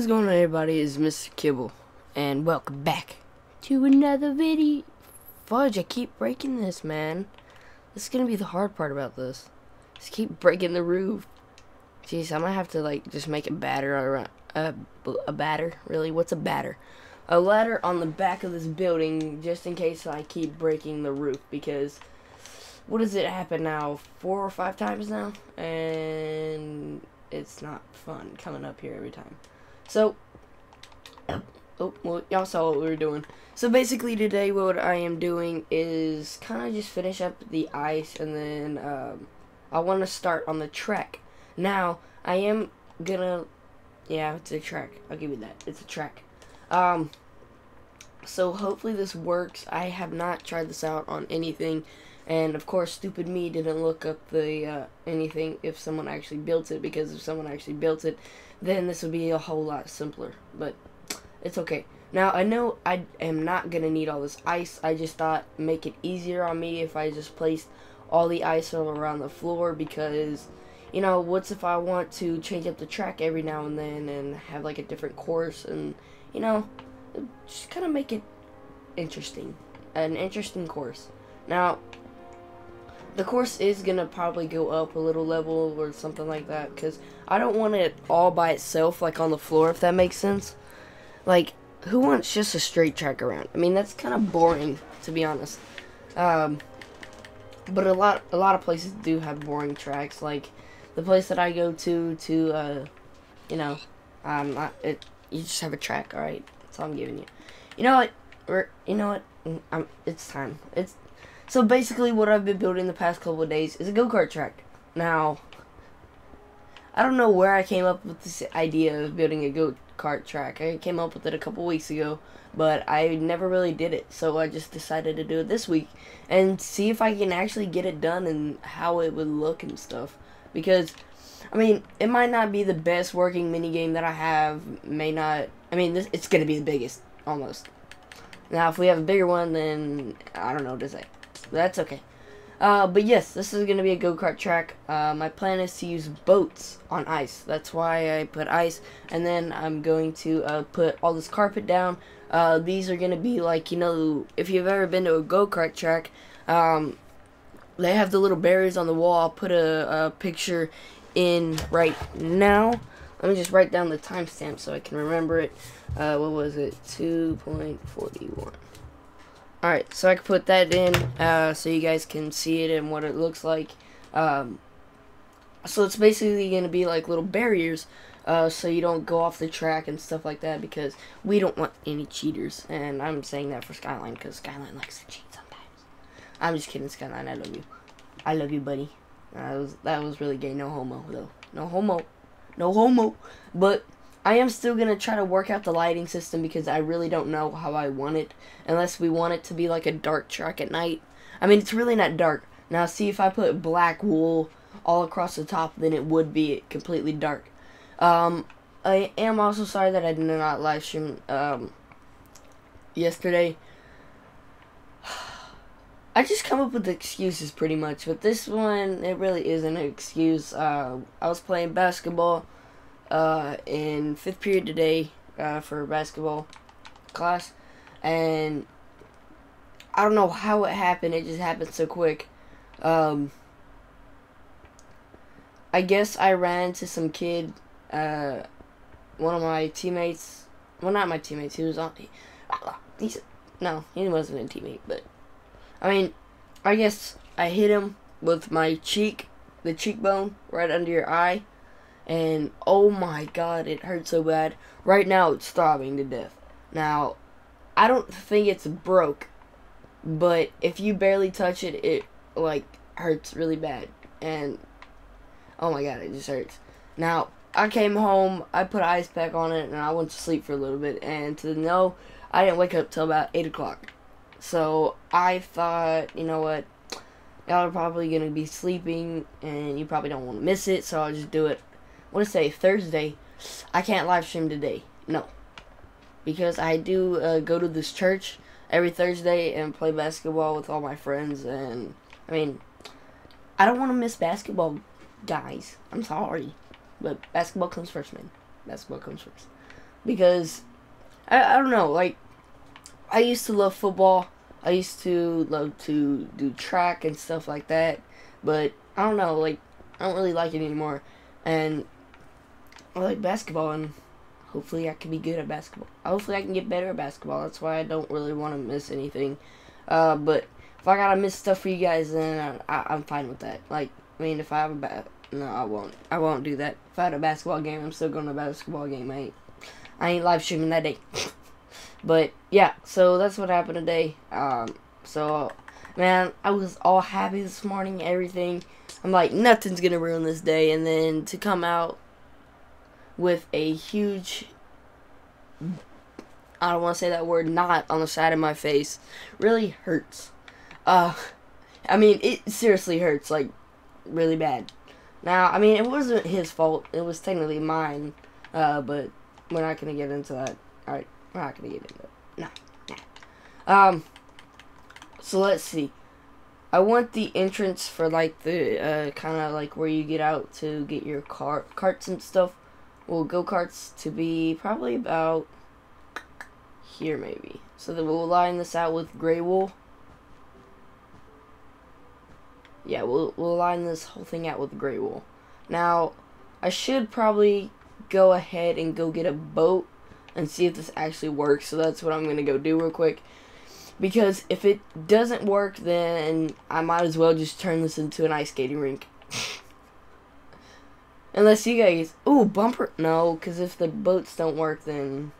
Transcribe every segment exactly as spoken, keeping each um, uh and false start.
is going on, everybody? It's Mister Kibble, and welcome back to another video. Fudge, I keep breaking this, man. This is gonna be the hard part about this. Just keep breaking the roof. Jeez, I might have to like just make a batter around uh, a batter. Really, what's a batter? A ladder on the back of this building, just in case I keep breaking the roof, because what does it happen now? Four or five times now, and it's not fun coming up here every time. So, oh, well, y'all saw what we were doing. So basically today what I am doing is kind of just finish up the ice, and then um, I want to start on the track. Now, I am gonna, yeah, it's a track. I'll give you that. It's a track. Um, so hopefully this works. I have not tried this out on anything. And, of course, stupid me didn't look up the uh, anything if someone actually built it, because if someone actually built it, then this would be a whole lot simpler. But it's okay. Now, I know I am not going to need all this ice. I just thought make it easier on me if I just placed all the ice all around the floor, because, you know, what's if I want to change up the track every now and then and have, like, a different course and, you know, just kind of make it interesting. An interesting course. Now, the course is going to probably go up a little level or something like that, because I don't want it all by itself, like, on the floor, if that makes sense. Like, who wants just a straight track around? I mean, that's kind of boring, to be honest. Um, but a lot a lot of places do have boring tracks. Like, the place that I go to, to, uh, you know, um, I, it, you just have a track, alright? That's all I'm giving you. You know what? We're, you know what? I'm, it's time. It's So basically what I've been building the past couple of days is a go-kart track. Now, I don't know where I came up with this idea of building a go-kart track. I came up with it a couple weeks ago, but I never really did it. So I just decided to do it this week and see if I can actually get it done and how it would look and stuff. Because, I mean, it might not be the best working minigame that I have. May not. I mean, this, it's going to be the biggest, almost. Now, if we have a bigger one, then I don't know what to say. That's okay. Uh, but yes, this is going to be a go-kart track. Uh, my plan is to use boats on ice. That's why I put ice. And then I'm going to uh, put all this carpet down. Uh, these are going to be like, you know, if you've ever been to a go-kart track, um, they have the little barriers on the wall. I'll put a, a picture in right now. Let me just write down the timestamp so I can remember it. Uh, what was it? two point four one. Alright, so I can put that in, uh, so you guys can see it and what it looks like. Um, so it's basically going to be like little barriers, uh, so you don't go off the track and stuff like that, because we don't want any cheaters. And I'm saying that for Skyline, because Skyline likes to cheat sometimes. I'm just kidding, Skyline, I love you. I love you, buddy. That was, that was really gay, no homo, though. No homo. No homo. But I am still going to try to work out the lighting system, because I really don't know how I want it, unless we want it to be like a dark track at night. I mean, it's really not dark. Now, see, if I put black wool all across the top, then it would be completely dark. Um, I am also sorry that I did not live stream um, yesterday. I just come up with excuses pretty much, but this one, it really isn't an excuse. Uh, I was playing basketball. Uh, in fifth period today uh, for basketball class, and I don't know how it happened. It just happened so quick. Um, I guess I ran into some kid, uh, one of my teammates. Well, not my teammates. He was on. He, he's, no, he wasn't a teammate. But I mean, I guess I hit him with my cheek, the cheekbone right under your eye. And, oh my god, it hurt so bad. Right now, it's throbbing to death. Now, I don't think it's broke, but if you barely touch it, it, like, hurts really bad. And, oh my god, it just hurts. Now, I came home, I put an ice pack on it, and I went to sleep for a little bit. And to know, I didn't wake up till about eight o'clock. So, I thought, you know what, y'all are probably going to be sleeping, and you probably don't want to miss it, so I'll just do it. What to say, Thursday, I can't live stream today, no, because I do uh, go to this church every Thursday and play basketball with all my friends, and, I mean, I don't want to miss basketball, guys, I'm sorry, but basketball comes first, man, basketball comes first, because I, I don't know, like, I used to love football. I used to love to do track and stuff like that, but I don't know, like, I don't really like it anymore, and I like basketball, and hopefully I can be good at basketball. Hopefully I can get better at basketball. That's why I don't really want to miss anything, uh, but if I gotta miss stuff for you guys, then I, I, I'm fine with that. Like, I mean, if I have a bat, no, I won't. I won't do that. If I had a basketball game, I'm still going to a basketball game. I ain't, I ain't live streaming that day. But yeah, so that's what happened today. Um, so man, I was all happy this morning. Everything. I'm like, nothing's gonna ruin this day. And then to come out with a huge, I don't want to say that word, knot on the side of my face, really hurts. Uh, I mean, it seriously hurts, like, really bad. Now, I mean, it wasn't his fault. It was technically mine. Uh, but we're not gonna get into that. All right. We're not going to get into it. No. Nah. Um, so, let's see. I want the entrance for, like, the, uh, kind of, like, where you get out to get your car carts and stuff. Well, go-karts to be probably about here, maybe. So, then we'll line this out with gray wool. Yeah, we'll, we'll line this whole thing out with gray wool. Now, I should probably go ahead and go get a boat and see if this actually works. So that's what I'm going to go do real quick, because if it doesn't work, then I might as well just turn this into an ice skating rink. Unless you guys, ooh, bumper, no, because if the boats don't work, then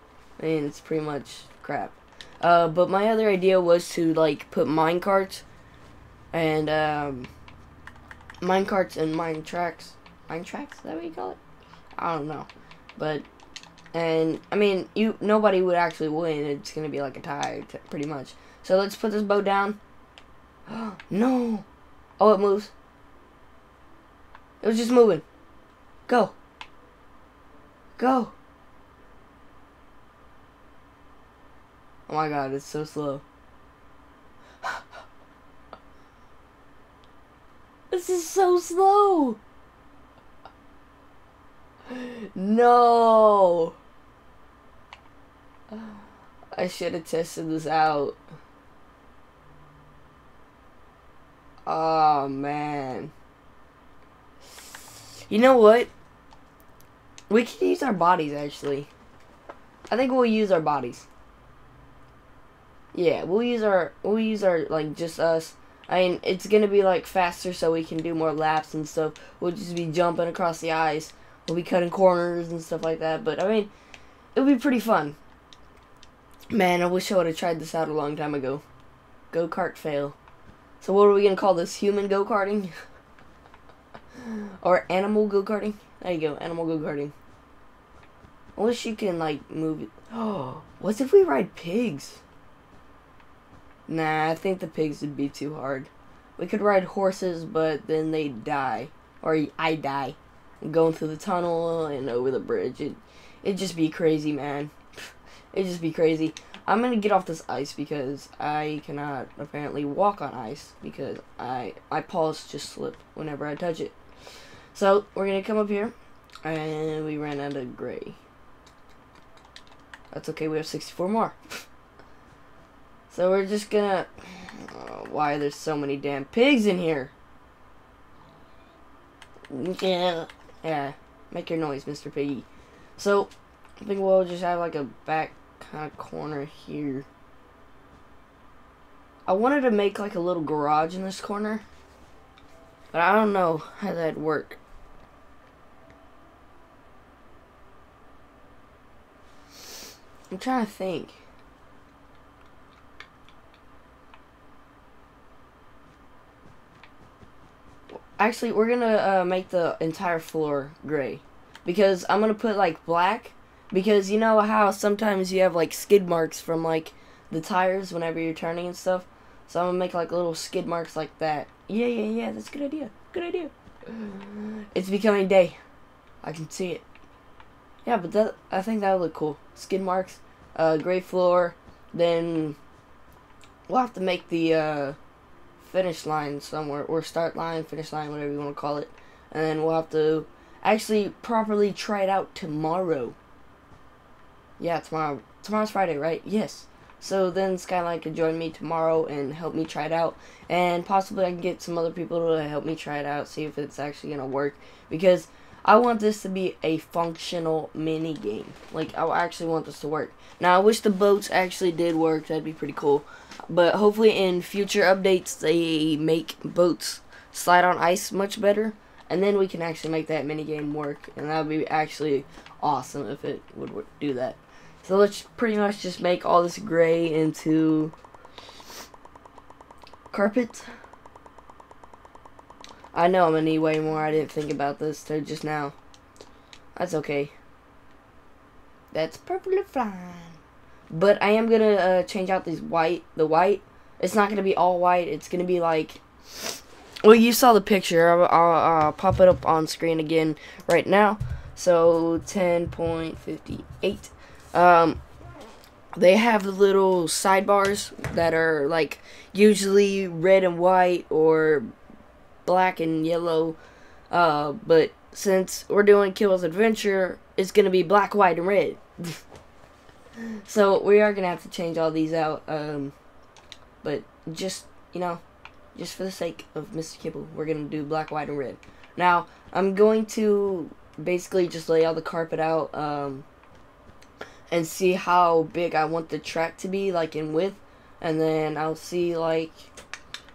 I mean, it's pretty much crap. Uh, but my other idea was to, like, put mine carts and um, mine carts and mine tracks, mine tracks, is that what you call it? I don't know, but. And, I mean, you nobody would actually win. It's going to be like a tie, t pretty much. So, let's put this boat down. No. Oh, it moves. It was just moving. Go. Go. Oh, my God. It's so slow. This is so slow. No. I should have tested this out. Oh, man. You know what? We could use our bodies, actually. I think we'll use our bodies. Yeah, we'll use our, we'll use our, like, just us. I mean, it's gonna be, like, faster so we can do more laps and stuff. We'll just be jumping across the ice. We'll be cutting corners and stuff like that. But, I mean, it'll be pretty fun. Man, I wish I would have tried this out a long time ago. Go-kart fail. So what are we going to call this? Human go-karting? Or animal go-karting? There you go. Animal go-karting. I wish you can, like, move it. Oh, what if we ride pigs? Nah, I think the pigs would be too hard. We could ride horses, but then they die. Or I die. Going through the tunnel and over the bridge. It, it'd just be crazy, man. It'd just be crazy. I'm gonna get off this ice because I cannot apparently walk on ice because I my paws just slip whenever I touch it. So we're gonna come up here, and we ran out of gray. That's okay. We have sixty-four more. So we're just gonna. Oh, why there's so many damn pigs in here? Yeah, yeah. Make your noise, Mister Piggy. So. I think we'll just have, like, a back kind of corner here. I wanted to make, like, a little garage in this corner. But I don't know how that'd work. I'm trying to think. Actually, we're going to uh, make the entire floor gray. Because I'm going to put, like, black. Because you know how sometimes you have, like, skid marks from, like, the tires whenever you're turning and stuff? So I'm going to make, like, little skid marks like that. Yeah, yeah, yeah. That's a good idea. Good idea. It's becoming day. I can see it. Yeah, but that I think that would look cool. Skid marks. Uh, gray floor. Then we'll have to make the uh, finish line somewhere. Or start line, finish line, whatever you want to call it. And then we'll have to actually properly try it out tomorrow. Yeah, tomorrow. Tomorrow's Friday, right? Yes. So then Skyline can join me tomorrow and help me try it out. And possibly I can get some other people to help me try it out, see if it's actually going to work. Because I want this to be a functional mini game. Like, I actually want this to work. Now, I wish the boats actually did work. That'd be pretty cool. But hopefully in future updates, they make boats slide on ice much better. And then we can actually make that mini game work. And that would be actually awesome if it would do that. So let's pretty much just make all this gray into carpet. I know I'm going to need way more. I didn't think about this till just now. That's okay. That's perfectly fine. But I am going to uh, change out these white. The white. It's not going to be all white. It's going to be like... Well, you saw the picture. I'll, I'll uh, pop it up on screen again right now. So, ten point five eight. Um, they have the little sidebars that are like usually red and white or black and yellow, uh, but since we're doing Kibbles Adventure, it's gonna be black, white, and red. So we are gonna have to change all these out, um, but just, you know, just for the sake of Mister Kibble, we're gonna do black, white, and red. Now, I'm going to basically just lay all the carpet out, um, and see how big I want the track to be, like in width, and then I'll see like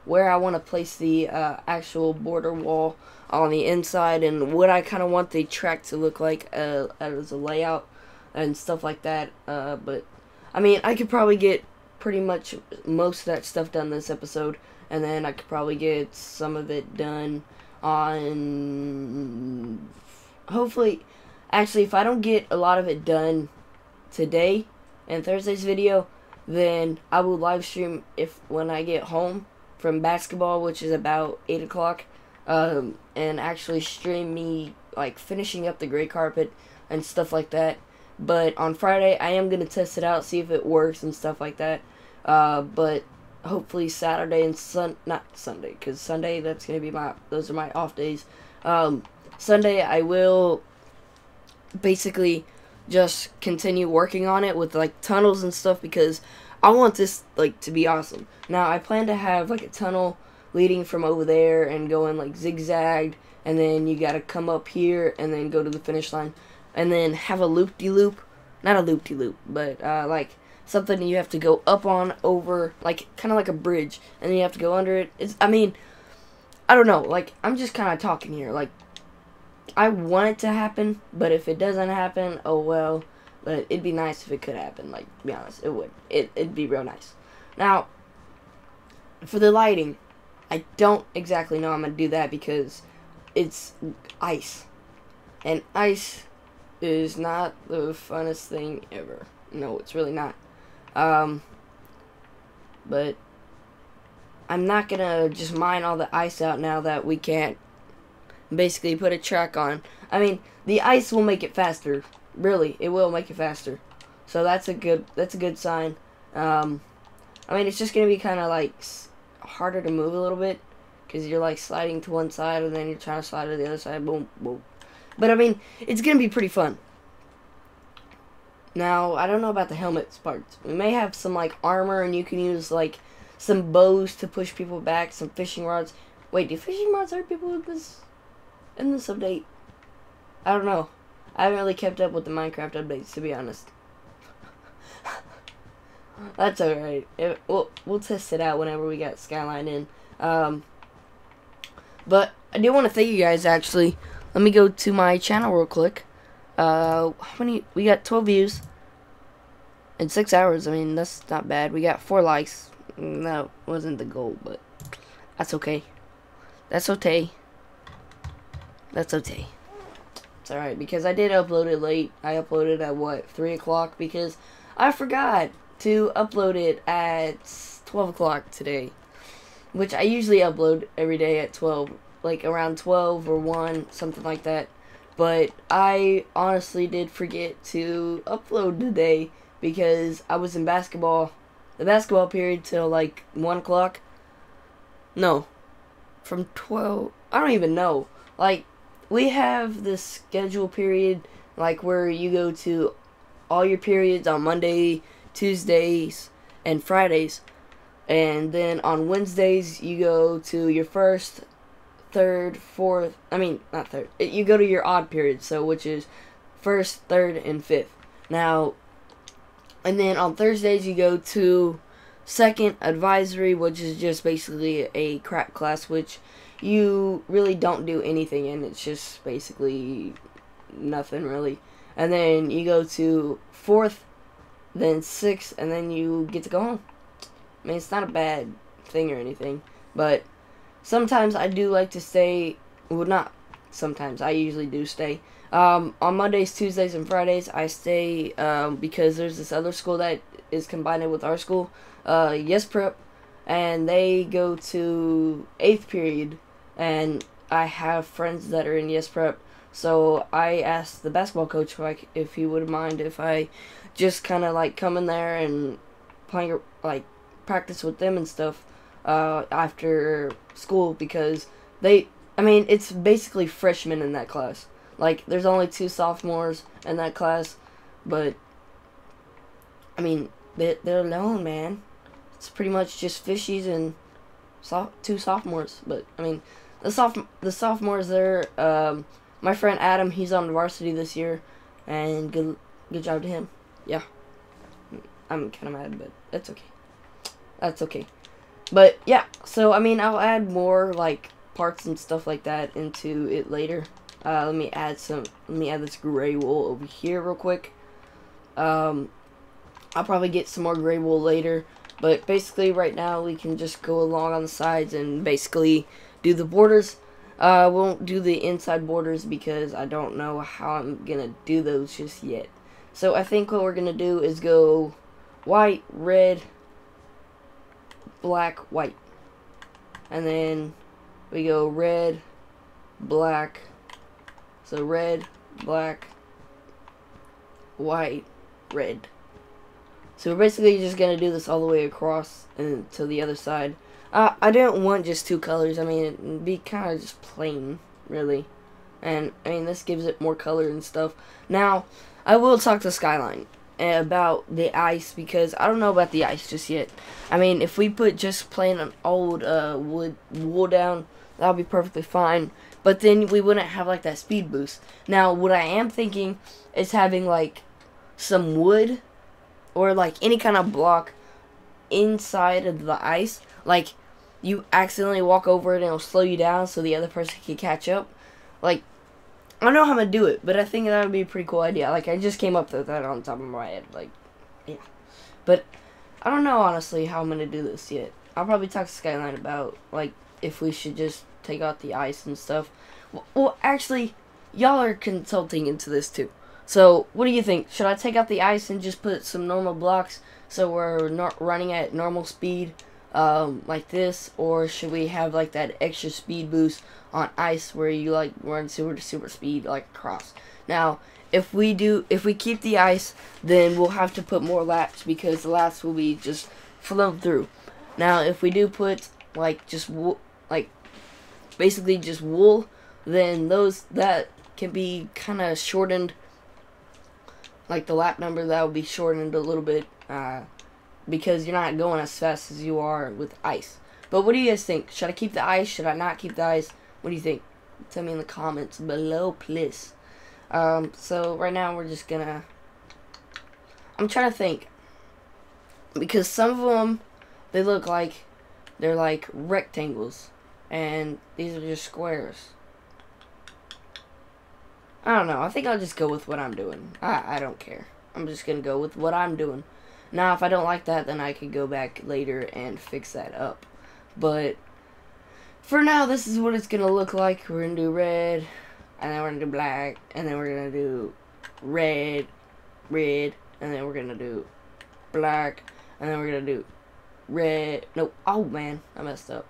where I want to place the uh, actual border wall on the inside, and what I kind of want the track to look like uh, as a layout and stuff like that. Uh, but I mean, I could probably get pretty much most of that stuff done this episode, and then I could probably get some of it done on, hopefully, actually if I don't get a lot of it done today and Thursday's video, then I will live stream if when I get home from basketball, which is about eight o'clock, um, and actually stream me like finishing up the gray carpet and stuff like that. But on Friday I am gonna test it out, see if it works and stuff like that. Uh, but hopefully Saturday and Sun not Sunday because Sunday that's gonna be my those are my off days. Um, Sunday I will basically just continue working on it with like tunnels and stuff, because I want this like to be awesome. Now I plan to have like a tunnel leading from over there and going like zigzagged, and then you gotta come up here and then go to the finish line, and then have a loop-de-loop, not a loop-de-loop, but uh, like something you have to go up on over, like kind of like a bridge, and then you have to go under it. It's, I mean, I don't know, like I'm just kind of talking here, like I want it to happen, but if it doesn't happen, oh well. But it'd be nice if it could happen, like, to be honest, it would. It, it'd be real nice. Now, for the lighting, I don't exactly know how I'm going to do that, because it's ice. And ice is not the funnest thing ever. No, it's really not. Um, but I'm not going to just mine all the ice out now that we can't basically put a track on. I mean, the ice will make it faster. Really, it will make it faster. So that's a good that's a good sign. Um, I mean, it's just going to be kind of like harder to move a little bit, because you're like sliding to one side and then you're trying to slide to the other side. Boom, boom. But I mean, it's going to be pretty fun. Now, I don't know about the helmet parts. We may have some like armor, and you can use like some bows to push people back, some fishing rods. Wait, do fishing rods hurt people with this? In this update, I don't know. I haven't really kept up with the Minecraft updates, to be honest. That's alright. We'll, we'll test it out whenever we got Skyline in. Um, but I do want to thank you guys, actually. Let me go to my channel real quick. Uh, how many? We got twelve views in six hours. I mean, that's not bad. We got four likes. That wasn't the goal, but that's okay. That's okay. That's okay. It's alright, because I did upload it late. I uploaded at, what, three o'clock? Because I forgot to upload it at twelve o'clock today. Which I usually upload every day at twelve. Like, around twelve or one, something like that. But I honestly did forget to upload today, because I was in basketball. The basketball period till, like, one o'clock. No. From twelve... I don't even know. Like... We have this schedule period, like where you go to all your periods on Monday, Tuesdays, and Fridays. And then on Wednesdays, you go to your first, third, fourth, I mean, not third. You go to your odd period, so which is first, third, and fifth. Now, and then on Thursdays, you go to second advisory, which is just basically a crack class, which you really don't do anything in. It's just basically nothing, really. And then you go to fourth, then sixth, and then you get to go home. I mean, it's not a bad thing or anything, but sometimes I do like to stay, well, not sometimes, I usually do stay. Um, on Mondays, Tuesdays, and Fridays, I stay um, because there's this other school that is combined with our school, uh, Yes Prep, and they go to eighth period, and I have friends that are in Yes Prep, so I asked the basketball coach if, I, if he would mind if I just kind of like come in there and playing, like, practice with them and stuff uh, after school, because they, I mean, it's basically freshmen in that class. Like, there's only two sophomores in that class, but, I mean, they, they're alone, man. It's pretty much just fishies and so, two sophomores, but, I mean, the, soph the sophomores there, um, my friend Adam, he's on varsity this year, and good, good job to him. Yeah, I'm kind of mad, but that's okay. That's okay. But, yeah, so, I mean, I'll add more, like, parts and stuff like that into it later. Uh, let me add some, let me add this gray wool over here real quick. Um, I'll probably get some more gray wool later. But, basically, right now, we can just go along on the sides and basically do the borders. Uh, I won't do the inside borders because I don't know how I'm gonna do those just yet. So, I think what we're gonna do is go white, red, black, white, and then we go red, black, so red, black, white, red. So we're basically just gonna do this all the way across and to the other side. uh, I don't want just two colors. I mean, it'd be kind of just plain, really, and I mean, this gives it more color and stuff. Now I will talk to Skyline about the ice, because I don't know about the ice just yet. I mean, if we put just plain an old uh, wood wool down, that'll be perfectly fine, but then we wouldn't have like that speed boost. Now what I am thinking is having like some wood or like any kind of block inside of the ice, like you accidentally walk over it and it'll slow you down so the other person can catch up. Like, I don't know how I'm gonna do it, but I think that would be a pretty cool idea. Like, I just came up with that on top of my head. Like, yeah. But, I don't know, honestly, how I'm gonna do this yet. I'll probably talk to Skyline about, like, if we should just take out the ice and stuff. Well, well actually, y'all are consulting into this, too. So, what do you think? Should I take out the ice and just put some normal blocks so we're not running at normal speed, um, like this? Or should we have, like, that extra speed boost on ice where you like run super to super speed like across? Now if we do if we keep the ice, then we'll have to put more laps because the laps will be just flown through. Now if we do put like just wool, like basically just wool, then those that can be kind of shortened, like the lap number, that will be shortened a little bit uh, because you're not going as fast as you are with ice. But what do you guys think? Should I keep the ice? Should I not keep the ice? What do you think? Tell me in the comments below, please. Um, so, right now, we're just gonna... I'm trying to think. Because some of them, they look like... They're like rectangles. And these are just squares. I don't know. I think I'll just go with what I'm doing. I, I don't care. I'm just gonna go with what I'm doing. Now, if I don't like that, then I can go back later and fix that up. But... for now, this is what it's going to look like. We're going to do red, and then we're going to do black, and then we're going to do red, red, and then we're going to do black, and then we're going to do red. No, oh man, I messed up.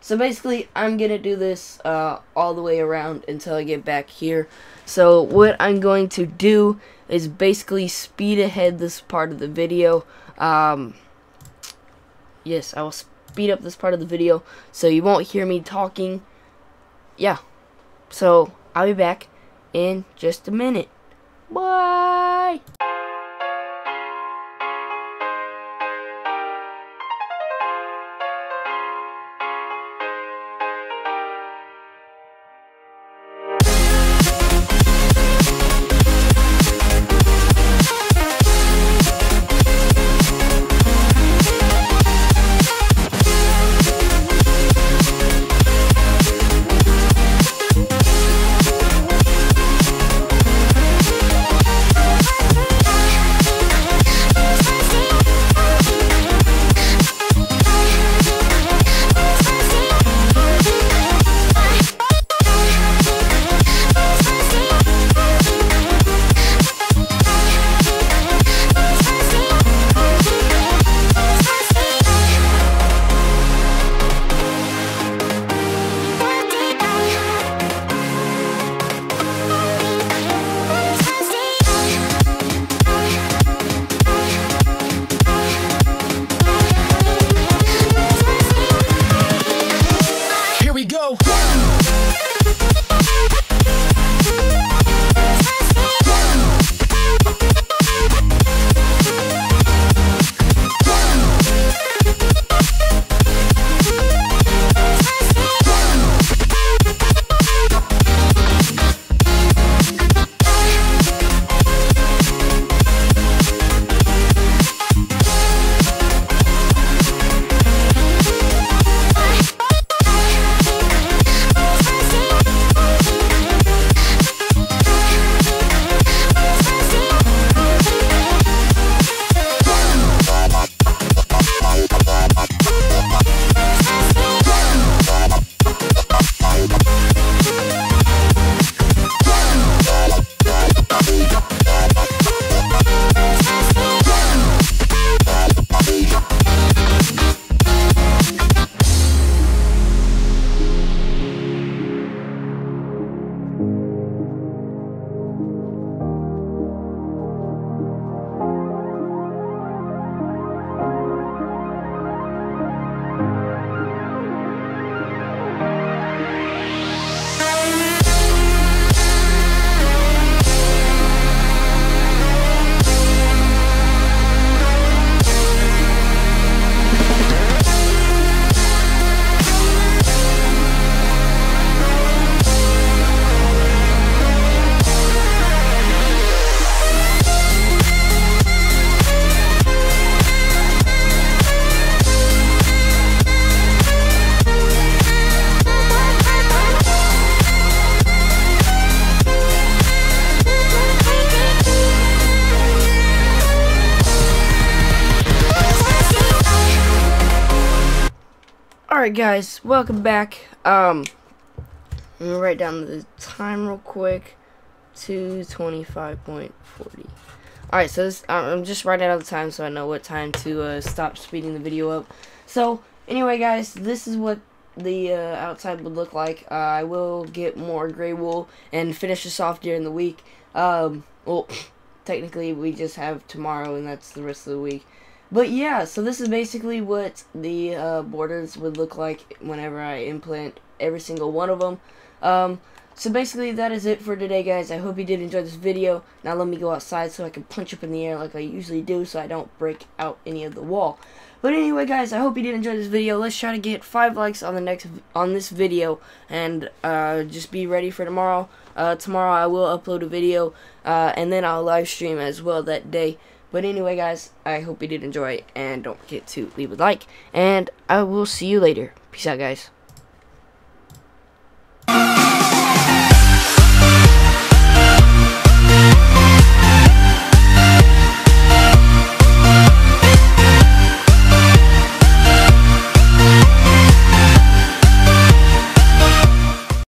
So basically, I'm going to do this uh, all the way around until I get back here. So what I'm going to do is basically speed ahead this part of the video. Um, yes, I will speed speed up this part of the video so you won't hear me talking. Yeah, so I'll be back in just a minute. Bye. Alright guys, welcome back. Um, I'm going to write down the time real quick. two twenty-five forty. Alright, so this, I'm just writing out the time so I know what time to uh, stop speeding the video up. So, anyway guys, this is what the uh, outside would look like. Uh, I will get more gray wool and finish this off during the week. Um, well, technically we just have tomorrow and that's the rest of the week. But yeah, so this is basically what the uh, borders would look like whenever I implant every single one of them. Um, so basically that is it for today, guys. I hope you did enjoy this video. Now let me go outside so I can punch up in the air like I usually do so I don't break out any of the wall. But anyway, guys, I hope you did enjoy this video. Let's try to get five likes on the next on this video, and uh, just be ready for tomorrow. Uh, tomorrow I will upload a video, uh, and then I'll live stream as well that day. But anyway, guys, I hope you did enjoy, and don't forget to leave a like, and I will see you later. Peace out, guys.